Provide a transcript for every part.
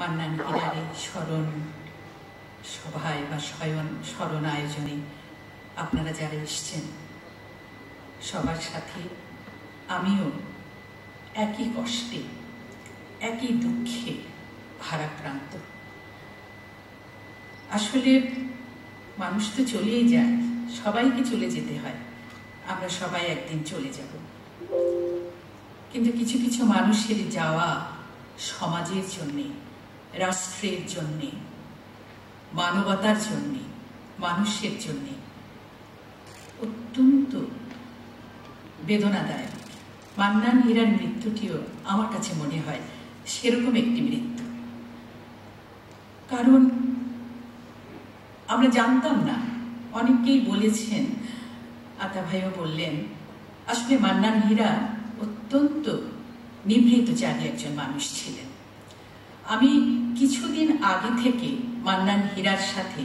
মান্নান হীরার স্মরণ সভায় বা স্মরণ আয়োজনে আপনারা যারা এসেছেন সবার সাথে আমিও একই কষ্টে একই দুঃখে ভারাক্রান্ত। আসলে মানুষ তো চলেই যায়, সবাইকে চলে যেতে হয়, আমরা সবাই একদিন চলে যাব। কিন্তু কিছু কিছু মানুষের যাওয়া সমাজের জন্যে, রাষ্ট্রের জন্যে, মানবতার জন্যে, মানুষের জন্যে অত্যন্ত বেদনাদায়ক। মান্নান হীরার মৃত্যুটিও আমার কাছে মনে হয় সেরকম একটি মৃত্যু। কারণ আমরা জানতাম না, অনেকেই বলেছেন, আতা ভাইও বললেন, আসলে মান্নান হীরা অত্যন্ত নিভৃতচারী একজন মানুষ ছিলেন। আমি কিছুদিন আগে থেকে মান্নান হীরার সাথে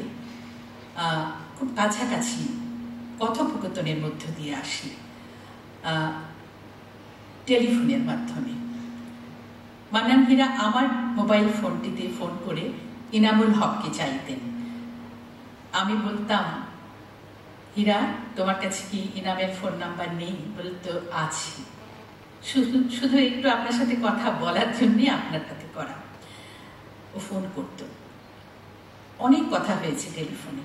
খুব কাছাকাছি কথোপকথনের মধ্য দিয়ে আসি টেলিফোনের মাধ্যমে। মান্নান হীরা আমার মোবাইল ফোনটিতে ফোন করে ইনামুল হককে চাইতেন। আমি বলতাম, হীরা তোমার কাছে কি ইনামের ফোন নাম্বার নেই? বলতো আছে, শুধু একটু আপনার সাথে কথা বলার জন্যই আপনার সাথে করা। ও ফোন করত, অনেক কথা হয়েছে টেলিফোনে।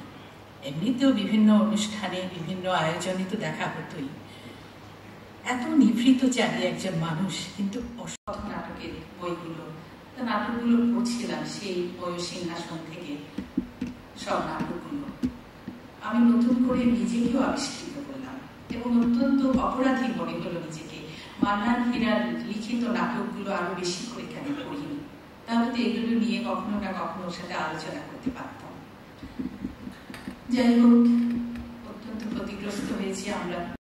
এমনিতেও বিভিন্ন অনুষ্ঠানে বিভিন্ন আয়োজনে তো দেখা হতোই। এত নিভৃত চারি একজন মানুষ, কিন্তু অসৎ নাটকের বইগুলো, তো নাটকগুলো পড়ছিলাম সেই বই সিংহাসন থেকে সব নাটকগুলো আমি নতুন করে নিজেকেও আবিষ্কৃত করলাম এবং অত্যন্ত অপরাধী মনে হলো নিজেকে। মান্নান হীরার লিখিত নাটকগুলো আরো বেশি করে কেন পড়িনি, তাহলে তো এগুলো নিয়ে কখনো না কখনো সাথে আলোচনা করতে পারতাম। যাই হোক, অত্যন্ত ক্ষতিগ্রস্ত হয়েছি আমরা।